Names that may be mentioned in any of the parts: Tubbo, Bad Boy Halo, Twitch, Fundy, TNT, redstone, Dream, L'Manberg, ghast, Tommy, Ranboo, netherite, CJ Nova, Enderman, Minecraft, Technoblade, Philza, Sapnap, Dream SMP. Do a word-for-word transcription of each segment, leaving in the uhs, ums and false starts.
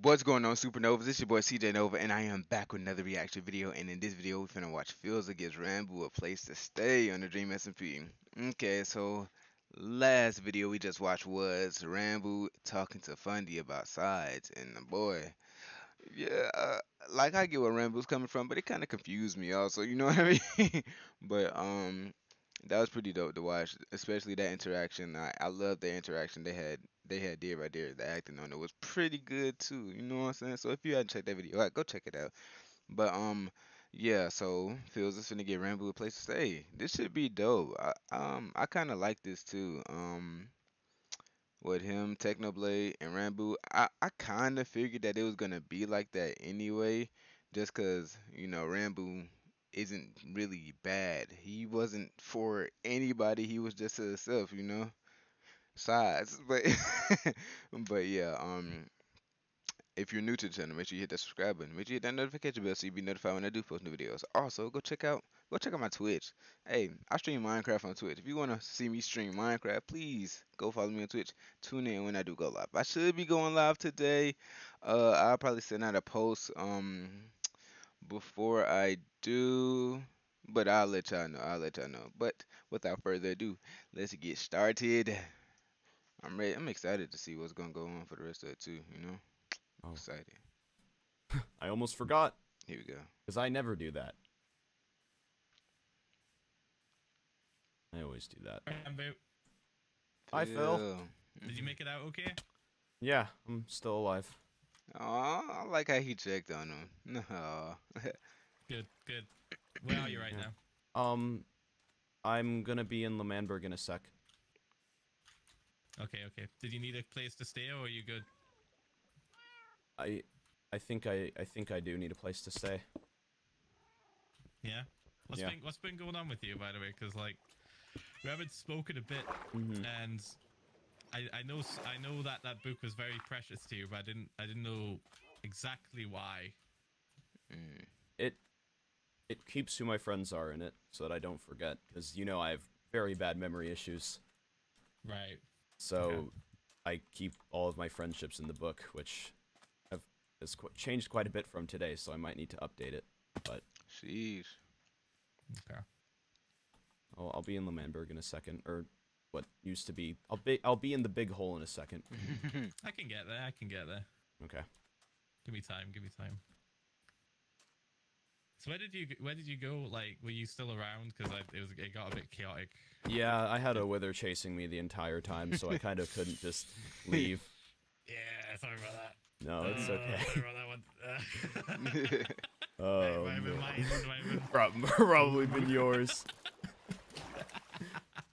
What's going on, Supernovas? It's your boy C J Nova, and I am back with another reaction video. And in this video, we're finna watch Philza gives Ranboo a place to stay on the Dream S M P. Okay, so last video we just watched was Ranboo talking to Fundy about sides, and the boy, yeah, uh, like I get where Ranboo's coming from, but it kind of confused me also. You know what I mean? But um, that was pretty dope to watch, especially that interaction. I I love the interaction they had. They had deer right there. The acting on it was pretty good too. You know what I'm saying? So if you hadn't checked that video out, go check it out. But um, yeah. So Philza is finna get Ranboo a place to stay. This should be dope. I, um, I kind of like this too. Um, with him, Technoblade, and Ranboo, I I kind of figured that it was gonna be like that anyway, just cause you know Ranboo isn't really bad. He wasn't for anybody. He was just to himself. You know. Sides, but but yeah, um if you're new to the channel, make sure you hit that subscribe button, make sure you hit that notification bell so you'll be notified when I do post new videos. Also go check out go check out my Twitch. Hey, I stream Minecraft on Twitch. If you want to see me stream Minecraft, please go follow me on Twitch. Tune in when I do go live. I should be going live today. uh I'll probably send out a post um before I do, but I'll let y'all know. I'll let y'all know but without further ado, let's get started. I'm ready. I'm excited to see what's gonna go on for the rest of it too. You know, I'm oh. excited. I almost forgot. Here we go. Cause I never do that. I always do that. I'm very... Hi, yeah. Phil. Did you make it out okay? Yeah, I'm still alive. Oh, I like how he checked on him. No. Good, good. Where are you right yeah. now? Um, I'm gonna be in L'Manberg in a sec. Okay, okay. Did you need a place to stay, or are you good? I, I think I, I think I do need a place to stay. Yeah. What's yeah. been What's been going on with you, by the way? Because like, we haven't spoken a bit, mm-hmm. and I, I know, I know that that book was very precious to you, but I didn't, I didn't know exactly why. Mm. It, it keeps who my friends are in it, so that I don't forget. Because you know I have very bad memory issues. Right. So, okay. I keep all of my friendships in the book, which have has qu changed quite a bit from today. So I might need to update it. But jeez. Okay. I'll, I'll be in L'Manberg in a second, or what used to be. I'll be I'll be in the big hole in a second. I can get there. I can get there. Okay. Give me time. Give me time. So where did you where did you go? Like, were you still around? Because it was it got a bit chaotic. Yeah, I had a wither chasing me the entire time, so I kind of couldn't just leave. Yeah, sorry about that. No, it's uh, okay. Sorry about that one. Uh... oh, hey, no. mine, been... probably, probably been yours.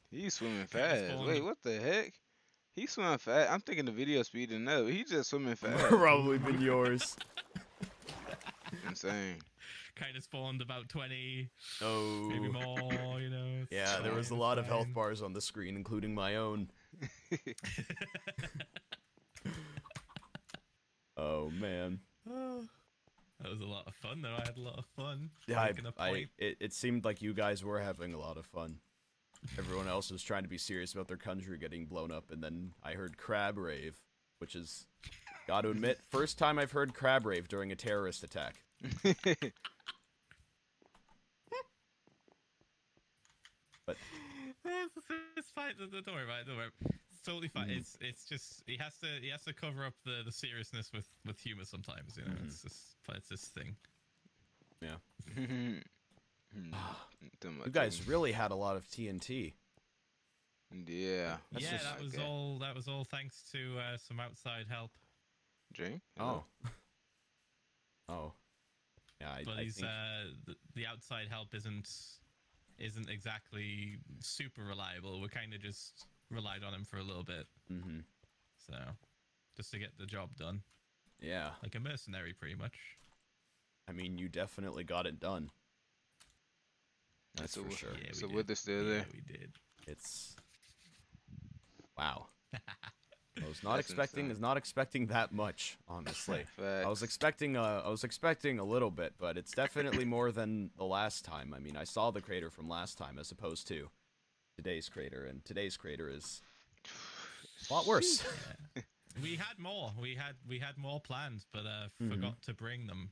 He's swimming fast. Wait, what the heck? He's swimming fast. I'm thinking the video speed and no, he's just swimming fast. Probably been yours. Insane. Kind of spawned about twenty, oh. maybe more, you know. Yeah, fine, there was a lot fine. of health bars on the screen, including my own. Oh, man. Oh, that was a lot of fun, though. I had a lot of fun. Yeah, I, I, it, it seemed like you guys were having a lot of fun. Everyone else was trying to be serious about their country getting blown up, and then I heard Crab Rave, which is, gotta admit, first time I've heard Crab Rave during a terrorist attack. But it's fine. Don't worry about it. Don't worry. It's totally fine. Mm. It's it's just he has to he has to cover up the the seriousness with with humor sometimes. You know, mm. it's just it's this thing. Yeah. You guys really had a lot of T N T. Yeah. That's yeah, that was good. all. That was all thanks to uh, some outside help. Dream. Oh. Oh. Yeah, I, but I he's, think... uh, the, the outside help isn't. isn't exactly super reliable. We're kind of just relied on him for a little bit. Mm-hmm. So, just to get the job done. Yeah. Like a mercenary, pretty much. I mean, you definitely got it done. That's so, for sure. Yeah, so, with this there, yeah, we did. It's... Wow. I was not That's expecting insane. is not expecting that much, honestly. I was expecting uh, I was expecting a little bit, but it's definitely more than the last time. I mean, I saw the crater from last time as opposed to today's crater, and today's crater is a lot worse. Yeah. We had more. We had we had more plans, but uh, forgot mm. to bring them.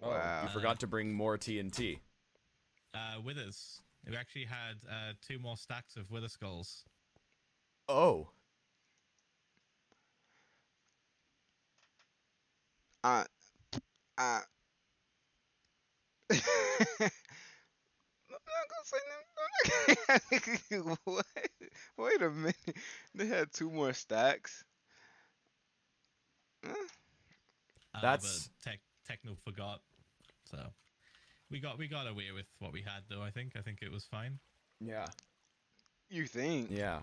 Wow. You uh, forgot to bring more T N T. Uh, withers. We actually had uh, two more stacks of wither skulls. Oh. Uh. Uh. I'm not gonna say no. What? Wait a minute. They had two more stacks. Huh? That's uh, tech. Techno forgot, so we got we got away with what we had though. I think I think it was fine. Yeah. You think? Yeah.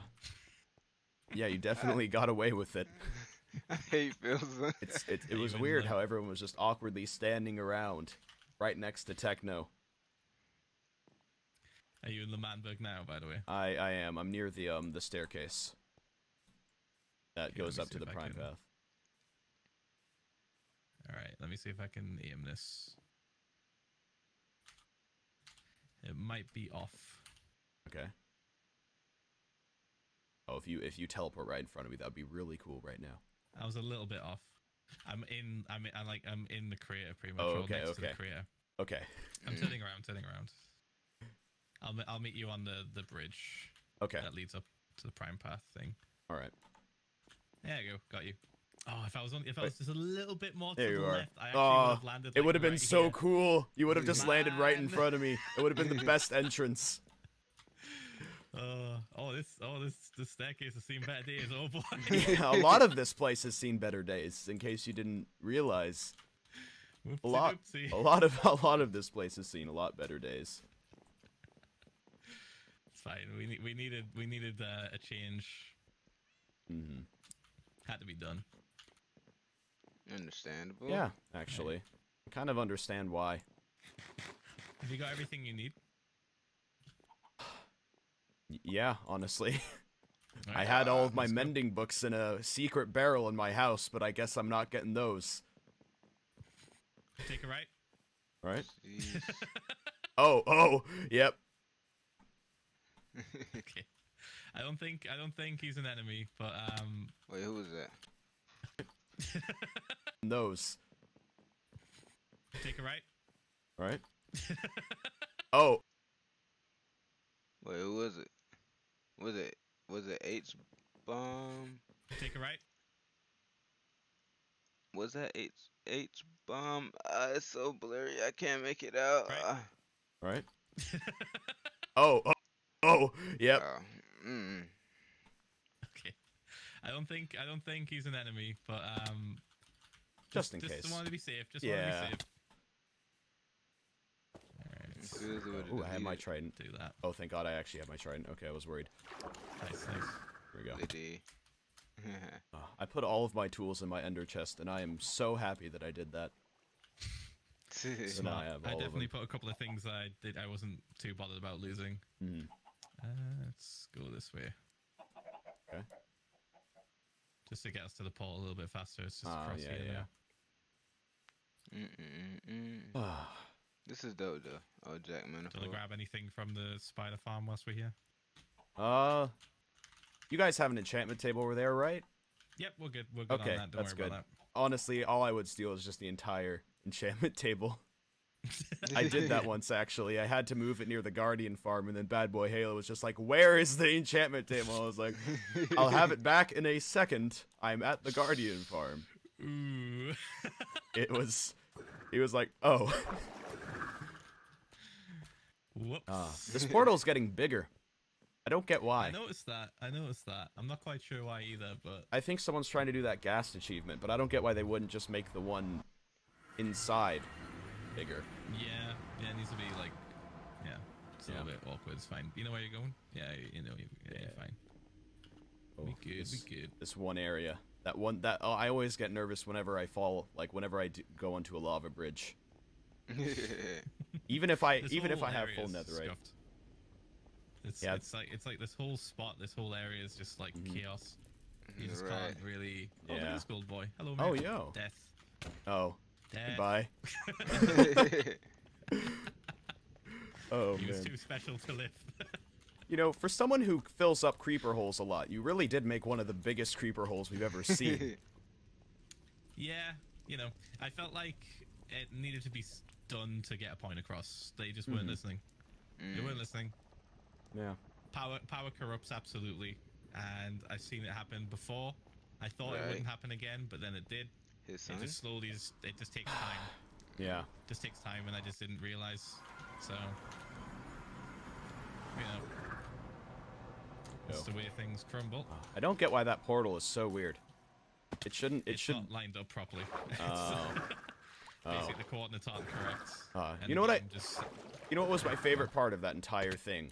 Yeah, you definitely got away with it. I hate Philza. It's it, it was weird how everyone was just awkwardly standing around, right next to Techno. Are you in L'Manberg now, by the way? I I am. I'm near the um the staircase. That okay, goes up to the prime path. Alright, let me see if I can aim this. It might be off. Okay. Oh, if you if you teleport right in front of me, that would be really cool right now. I was a little bit off. I'm in I'm in, I'm like I'm in the crater pretty much. Oh, okay, next okay. To the crater. Okay. I'm turning around, turning around. I'll I'll meet you on the, the bridge. Okay. That leads up to the prime path thing. Alright. There you go, got you. Oh, if I was on, if I was just a little bit more to there the left, I actually oh, would have landed. Like, it would have been right so here. Cool. You would have just Man. landed right in front of me. It would have been the best entrance. Uh, oh, this, oh, this, this staircase has seen better days. Oh boy. Yeah, a lot of this place has seen better days. In case you didn't realize, whoopsie, a lot, whoopsie. a lot of, a lot of this place has seen a lot better days. It's fine. We we needed we needed uh, a change. Mm-hmm. Had to be done. Understandable. Yeah, actually. Right. I kind of understand why. Have you got everything you need? Yeah, honestly. Right. I had all of my Let's mending go. books in a secret barrel in my house, but I guess I'm not getting those. Take a right. Right? oh, oh, yep. Okay. I don't think I don't think he's an enemy, but um wait, who was that? Those. Take a right. Right. Oh. Wait, who was it? Was it was it H bomb? Take a right. Was that H H bomb? Uh, it's so blurry, I can't make it out. Right. Uh, right. oh, oh. Oh. Yep. Uh, mm. I don't think I don't think he's an enemy, but um, just, just in just case. Just want to be safe. Just yeah. want to be safe. Alright. Ooh, I have my trident. Do that. Oh, thank God, I actually have my trident. Okay, I was worried. Nice, nice. Here we go. uh, I put all of my tools in my ender chest, and I am so happy that I did that. So now I have all I definitely of them. put a couple of things I did. I wasn't too bothered about losing. Mm. Uh, let's go this way. Okay. Just to get us to the portal a little bit faster. It's just uh, across yeah, here. Yeah. Mm -mm -mm -mm. This is dope, though. Oh, Jack Manifold. Did I grab anything from the spider farm whilst we're here? Uh, you guys have an enchantment table over there, right? Yep, we're good. We're good okay, on that. Don't that's worry good. About that. Honestly, all I would steal is just the entire enchantment table. I did that once, actually. I had to move it near the Guardian farm, and then Bad Boy Halo was just like, where is the enchantment table? I was like, I'll have it back in a second. I'm at the Guardian farm. Ooh. It was... He was like, oh. Whoops. Uh, this portal's getting bigger. I don't get why. I noticed that. I noticed that. I'm not quite sure why either, but... I think someone's trying to do that ghast achievement, but I don't get why they wouldn't just make the one inside bigger. Yeah, yeah, it needs to be like, yeah, it's a yeah. little bit awkward. It's fine. You know where you're going? Yeah, you know, you, yeah, yeah. you're fine. Oh, we good, this, we good. This one area, that one, that oh, I always get nervous whenever I fall, like whenever I do, go onto a lava bridge. even if I, this even if I have full netherite. It's yeah. it's like it's like this whole spot, this whole area is just like mm-hmm. chaos. You just right. can't really. Oh, yeah. This gold boy. Hello, man. Oh, yo. Death. Oh. Dead. Goodbye. oh, he man. was too special to live. You know, for someone who fills up creeper holes a lot, you really did make one of the biggest creeper holes we've ever seen. Yeah, you know, I felt like it needed to be done to get a point across. They just weren't mm. listening. Mm. They weren't listening. Yeah. Power power corrupts, absolutely. And I've seen it happen before. I thought right. it wouldn't happen again, but then it did. It just slowly, just, it just takes time. Yeah. It just takes time, and I just didn't realize. So, you know, that's the way things crumble. I don't get why that portal is so weird. It shouldn't. It it's shouldn't not lined up properly. Oh. Basically, oh. the coordinates aren't correct. Uh, you know what I? Just... You know what was my favorite part of that entire thing?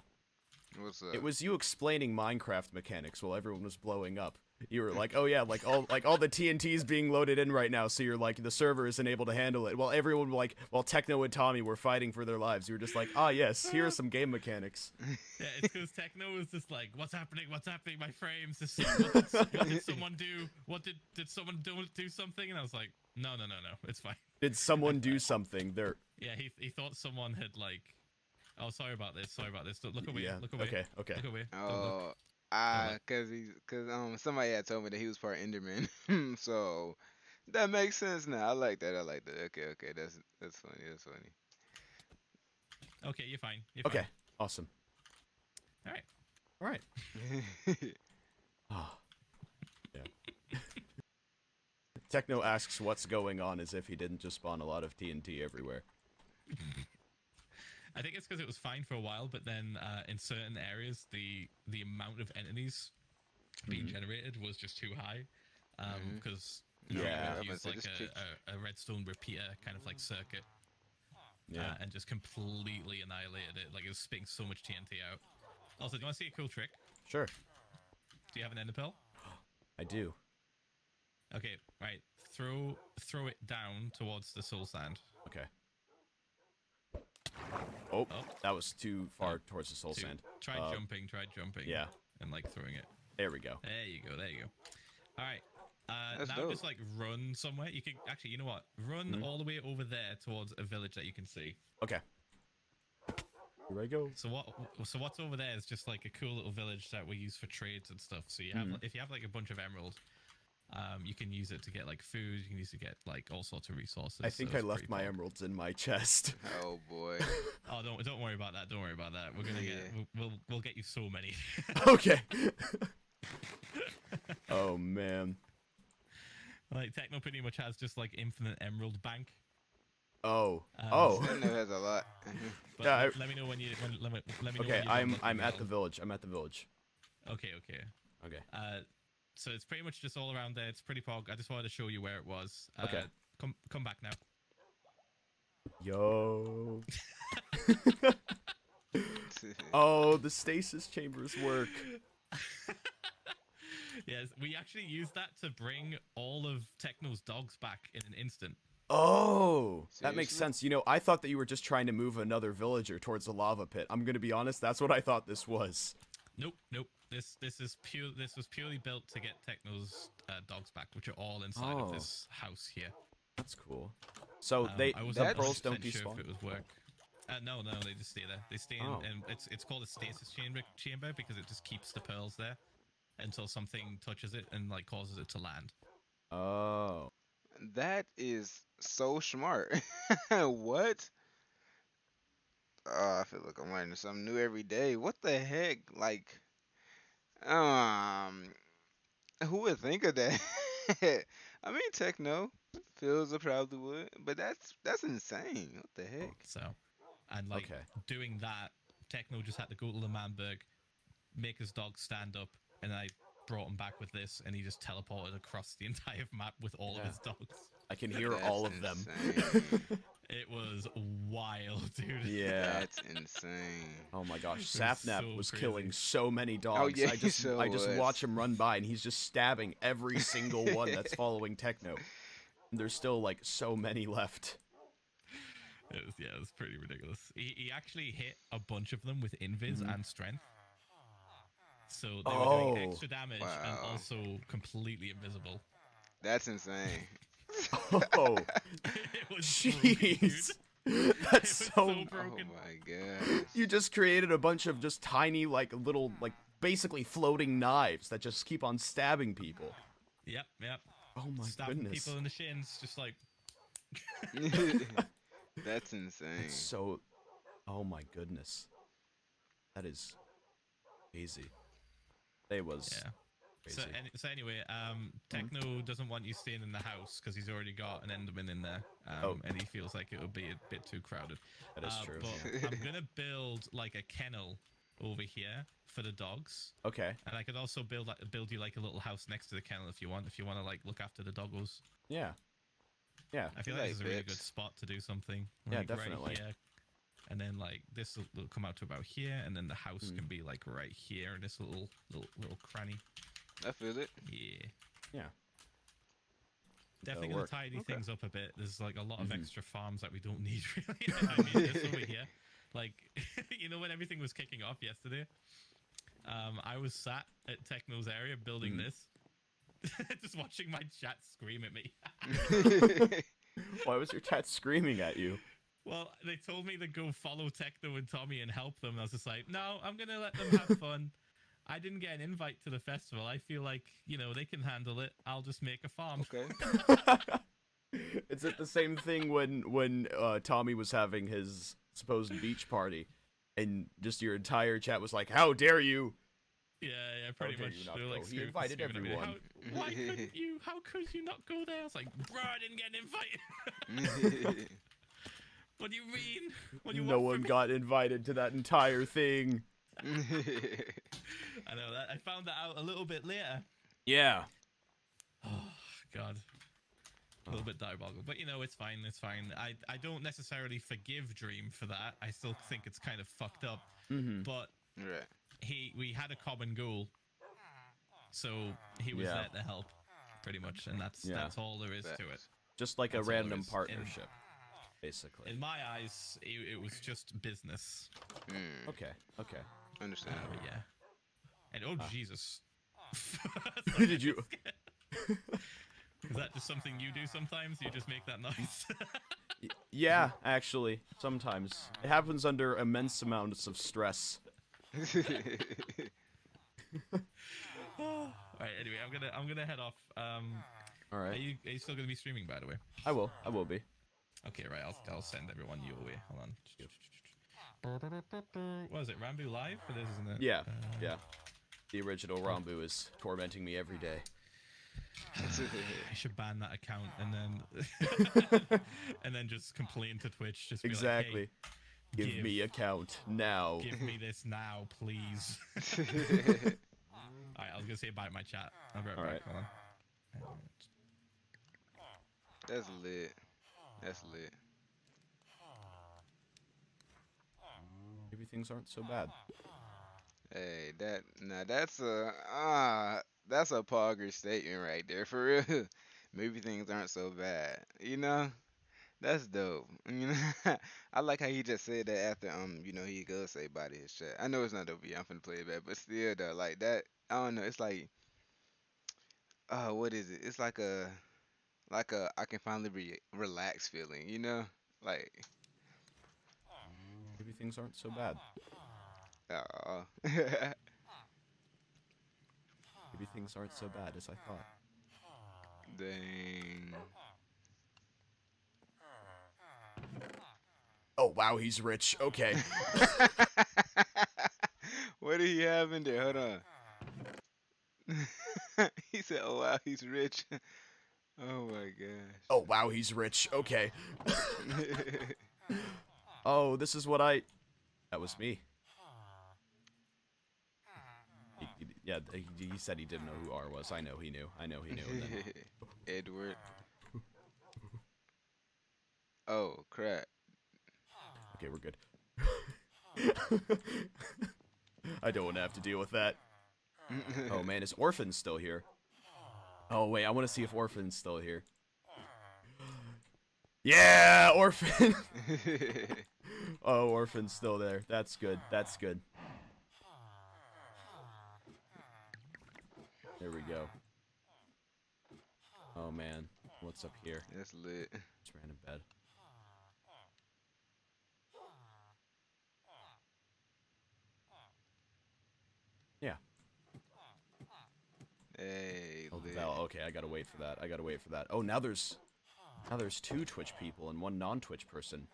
What's that? It was you explaining Minecraft mechanics while everyone was blowing up. You were like, "Oh yeah, like all like all the T N T's being loaded in right now." So you're like, the server isn't able to handle it. While everyone like, while Techno and Tommy were fighting for their lives, you were just like, "Ah yes, here are some game mechanics." Yeah, it's because Techno was just like, "What's happening? What's happening? My frames. This, what, did, what did someone do? What did did someone do do something?" And I was like, "No, no, no, no. It's fine." Did someone do something? There. Yeah, he he thought someone had like. Oh, sorry about this. Sorry about this. Look away. Yeah. Look away. Okay. Okay. Look away. Oh, look. ah, cause he's, cause um, somebody had told me that he was part Enderman, so that makes sense now. I like that. I like that. Okay. Okay. That's that's funny. That's funny. Okay, you're fine. You're okay. Fine. Awesome. All right. All right. Oh. Yeah. Techno asks what's going on as if he didn't just spawn a lot of T N T everywhere. I think it's because it was fine for a while, but then uh, in certain areas, the the amount of entities being mm-hmm. generated was just too high. Because um, mm-hmm. you yeah, know, used like a, a, a redstone repeater kind of like circuit, yeah, uh, and just completely annihilated it. Like it was spitting so much T N T out. Also, do you want to see a cool trick? Sure. Do you have an ender pearl? I do. Okay, right. Throw throw it down towards the soul sand. Okay. Oh, oh, that was too far oh. towards the soul too. sand. Try uh, jumping, try jumping. Yeah. And like throwing it. There we go. There you go, there you go. All right. Uh, now dope. Just like run somewhere. You can actually, you know what? Run mm-hmm. all the way over there towards a village that you can see. Okay. Here I go. So what? So what's over there is just like a cool little village that we use for trades and stuff. So you have, mm-hmm. if you have like a bunch of emerald, um, you can use it to get like food. You can use it to get like all sorts of resources. I think so I left my fun. emeralds in my chest. Oh boy. Oh, don't don't worry about that. Don't worry about that. We're gonna yeah. get we'll, we'll we'll get you so many. Okay. Oh man. Like Techno pretty much has just like infinite emerald bank. Oh. Um, oh. Techno has a lot. But yeah, let, I... let me know when you when, let me let me know. Okay, when I'm I'm the at the village. I'm at the village. Okay. Okay. Okay. Uh. So it's pretty much just all around there. It's pretty pog. I just wanted to show you where it was. Uh, okay. Come, come back now. Yo. Oh, the stasis chambers work. Yes, we actually used that to bring all of Techno's dogs back in an instant. Oh, seriously? That makes sense. You know, I thought that you were just trying to move another villager towards the lava pit. I'm going to be honest. That's what I thought this was. Nope, nope. This this is pure. This was purely built to get Techno's uh, dogs back, which are all inside oh. of this house here. That's cool. So um, they I was the pearls don't despawn. Sure if it was work. Uh, no, no, they just stay there. They stay in, oh. and it's it's called a stasis chamber chamber because it just keeps the pearls there until something touches it and like causes it to land. Oh, that is so smart. What? Oh, I feel like I'm learning something new every day. What the heck? Like. Um, who would think of that? I mean, Techno, Philza probably would, but that's that's insane. What the heck? So, and like okay. doing that, Techno just had to go to L'Manberg, make his dog stand up, and I brought him back with this, and he just teleported across the entire map with all yeah. of his dogs. I can hear that's all of insane. them. It was wild, dude. Yeah, that's insane. Oh my gosh, Sapnap so was crazy. killing so many dogs. Oh, yeah, I just, so I just was. watch him run by, and he's just stabbing every single one that's following Techno. And there's still like so many left. It was, yeah, it was pretty ridiculous. He, he actually hit a bunch of them with invis mm-hmm. and strength, so they oh, were doing extra damage wow. and also completely invisible. That's insane. Oh, it was jeez! That's so, so broken. Oh my god. You just created a bunch of just tiny, like, little, like, basically floating knives that just keep on stabbing people. Yep, yep. Oh my Stabbing goodness. People in the shins, just like. That's insane. That's so, oh my goodness. That is easy. It was. Yeah. So, any, so anyway, um, Techno mm-hmm. doesn't want you staying in the house because he's already got an Enderman in there, um, oh. and he feels like it would be a bit too crowded. That is uh, true. But I'm gonna build like a kennel over here for the dogs. Okay. And I could also build like build you like a little house next to the kennel if you want, if you want to like look after the doggos. Yeah. Yeah. I feel like this is a really good spot to do something. Like, yeah, definitely. Right here. And then like this will come out to about here, and then the house mm. can be like right here in this little little little cranny. I feel it. Yeah. Yeah. Definitely gonna tidy okay. things up a bit. There's like a lot of mm-hmm. extra farms that we don't need really. I mean, this over here. Like, you know, when everything was kicking off yesterday, um, I was sat at Techno's area building mm. this, just watching my chat scream at me. Why was your chat screaming at you? Well, they told me to go follow Techno and Tommy and help them. And I was just like, no, I'm gonna let them have fun. I didn't get an invite to the festival. I feel like, you know, they can handle it. I'll just make a farm. Okay. Is it the same thing when when uh, Tommy was having his supposed beach party, and just your entire chat was like, "How dare you!" Yeah, yeah, pretty much. You not like, he invited everyone. How, why couldn't you? How could you not go there? I was like, "Bro, I didn't get an invite." What do you mean? What do you no want one got invited to that entire thing. I know that. I found that out a little bit later. Yeah. Oh god. A little oh. bit diabolical, but you know, it's fine. It's fine. I I don't necessarily forgive Dream for that. I still think it's kind of fucked up. Mm-hmm. But right. he we had a common goal, so he was yeah. there to help, pretty much, and that's yeah. that's all there is but to it. Just like that's a random partnership, in, basically. In my eyes, it, it was just business. Mm. Okay. Okay. Understand. Uh, yeah. And oh ah. Jesus! Did you? Is that just something you do sometimes? You just make that noise? Yeah, actually, sometimes it happens under immense amounts of stress. All right. Anyway, I'm gonna I'm gonna head off. Um, All right. Are you, are you still gonna be streaming, by the way? I will. I will be. Okay. Right. I'll I'll send everyone your way. Hold on. What is it? Ranboo Live? It is, isn't it? Yeah. Uh, yeah. The original Ranboo is tormenting me every day. I should ban that account and then and then just complain to Twitch. Just be exactly. Like, hey, give, give me account now. Give me this now, please. All right, I was gonna say bye to my chat. I'll be right All back. Right. Hold on. That's lit. That's lit. Maybe things aren't so bad. Hey, that now that's a ah. Uh, That's a pogger statement right there, for real. Maybe things aren't so bad, you know. That's dope. You know, I like how he just said that after um, you know, he goes say body his shit. I know it's not over. I'm finna play it back, but still though, like that. I don't know. It's like, oh, uh, what is it? It's like a, like a I can finally re relax feeling, you know, like maybe things aren't so bad. Oh. Maybe things aren't so bad as I thought. Dang. Oh, wow, he's rich. Okay. What do you have in there? Hold on. He said, oh, wow, he's rich. Oh, my gosh. Oh, wow, he's rich. Okay. Oh, this is what I... That was me. Yeah, he said he didn't know who R was. I know he knew. I know he knew. Then... Edward. Oh, crap. Okay, we're good. I don't want to have to deal with that. Oh, man, is Orphan still here? Oh, wait, I want to see if Orphan's still here. Yeah, Orphan! Oh, Orphan's still there. That's good. That's good. There we go. Oh man, what's up here? That's lit. Just random bed. Hey, oh, Val. Okay, I gotta wait for that. I gotta wait for that. Oh, now there's now there's two Twitch people and one non-Twitch person.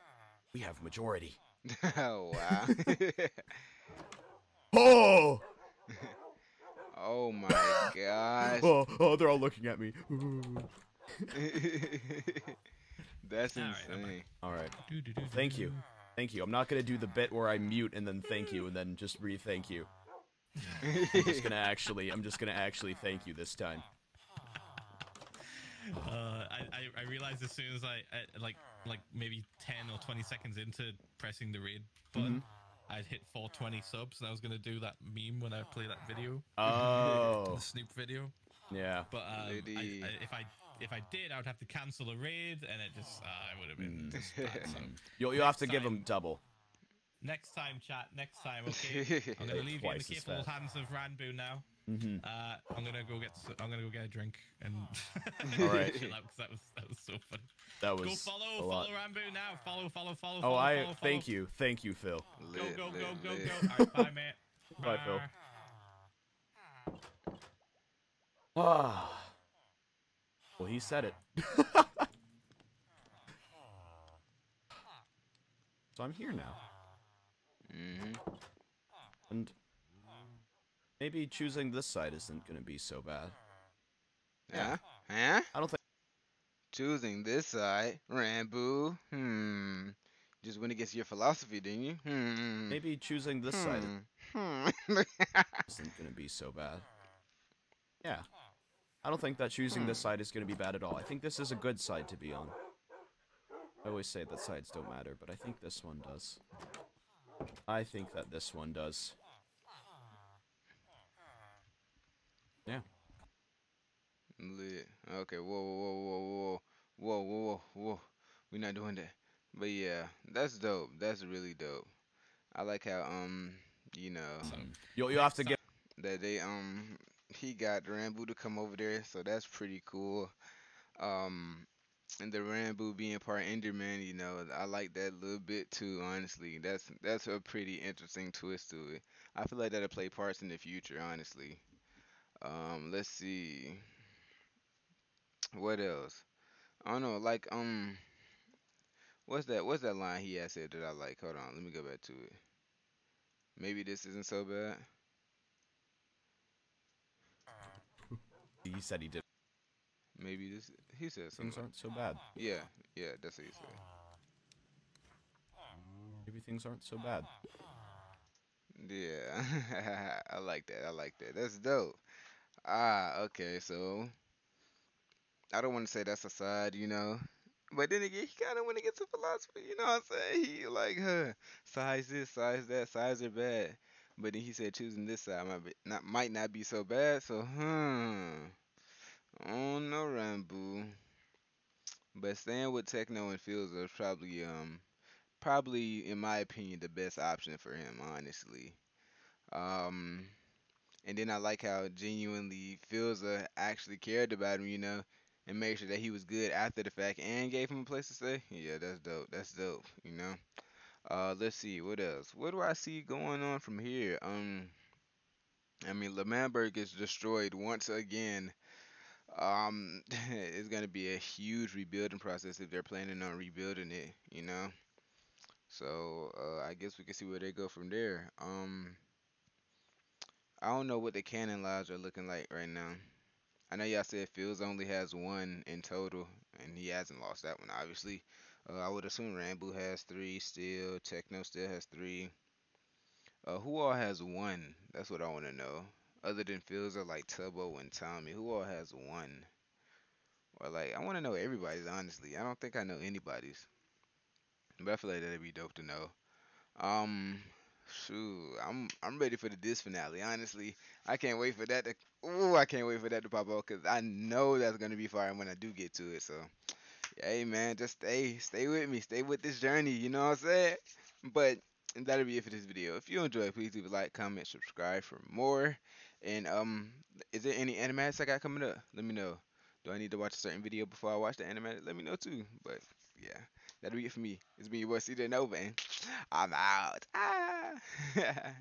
We have majority. Oh, wow. Oh! Oh my gosh. Oh, oh, they're all looking at me. That's insane. All right. Well, thank you. Thank you. I'm not going to do the bit where I mute and then thank you and then just re-thank you. I'm just going to actually, I'm just going to actually thank you this time. Uh, I, I realized as soon as I, I like like maybe ten or twenty seconds into pressing the raid button, mm-hmm. I'd hit four twenty subs, and I was gonna do that meme when I play that video. Oh, the Snoop video. Yeah. But um, I, I, if I if I did, I would have to cancel a raid, and it just uh, I would have been. Just bad, so. You'll you'll have to time, give them double. Next time, chat. Next time, okay. I'm gonna leave you in the capable hands of Ranboo now. Mm-hmm. uh, I'm gonna go get I'm gonna go get a drink and all right. Chill out, 'cause that was that was so funny. That was go follow follow Ranboo now. Follow follow follow. Oh, follow, I follow, thank follow. you thank you Phil. Go go go go go. All right, bye mate. Bye, bye Phil. Ah. Well, he said it. So I'm here now. Mm-hmm. And. Maybe choosing this side isn't gonna be so bad. Yeah? Yeah? I don't think. Choosing this side? Ranboo? Hmm. Just went against your philosophy, didn't you? Hmm. Maybe choosing this hmm. side isn't gonna be so bad. Yeah. I don't think that choosing hmm. this side is gonna be bad at all. I think this is a good side to be on. I always say that sides don't matter, but I think this one does. I think that this one does. Yeah. Lit. Okay. Whoa, whoa, whoa, whoa, whoa, whoa, whoa, whoa. We're not doing that. But yeah, that's dope. That's really dope. I like how um, you know, you'll you'll have to get that they um he got Ranboo to come over there, so that's pretty cool. Um, and the Ranboo being part Enderman, you know, I like that a little bit too. Honestly, that's that's a pretty interesting twist to it. I feel like that'll play parts in the future. Honestly. Um, let's see. What else? I don't know, like, um, what's that, what's that line he had said that I like? Hold on, let me go back to it. Maybe this isn't so bad. He said he did. Maybe this, he said something. Things aren't so bad. Yeah, yeah, that's what he said. Maybe things aren't so bad. Yeah, I like that, I like that. That's dope. Ah, okay, so I don't want to say that's a side, you know, but then again, he kind of want to get to philosophy, you know what I'm saying? He like, huh, size this, size that, size are bad, but then he said choosing this side might be not might not be so bad, so hmm, oh no, Ranboo. But staying with Techno and Philza is probably um probably in my opinion the best option for him, honestly. Um. And then I like how genuinely Philza actually cared about him, you know, and made sure that he was good after the fact and gave him a place to stay. Yeah, that's dope. That's dope, you know. Uh, let's see. What else? What do I see going on from here? Um, I mean, L'Manberg is destroyed once again. Um, it's going to be a huge rebuilding process if they're planning on rebuilding it, you know. So, uh, I guess we can see where they go from there. Um... I don't know what the cannon lives are looking like right now. I know y'all said Philza only has one in total, and he hasn't lost that one, obviously. Uh, I would assume Ranboo has three still. Techno still has three. Uh, who all has one? That's what I want to know. Other than Philza, like Tubbo and Tommy, who all has one? Or like, I want to know everybody's, honestly. I don't think I know anybody's. But I feel like that'd be dope to know. Um... Shoot, I'm I'm ready for the disc finale. Honestly, I can't wait for that to oh, I can't wait for that to pop up because I know that's gonna be fire when I do get to it. So, hey man, just stay stay with me, stay with this journey. You know what I'm saying? But that'll be it for this video. If you enjoyed, please leave a like, comment, subscribe for more. And um, is there any animatics I got coming up? Let me know. Do I need to watch a certain video before I watch the animatic? Let me know too. But yeah, that'll be it for me. It's been your boy C J Nova, and I'm out. Ah.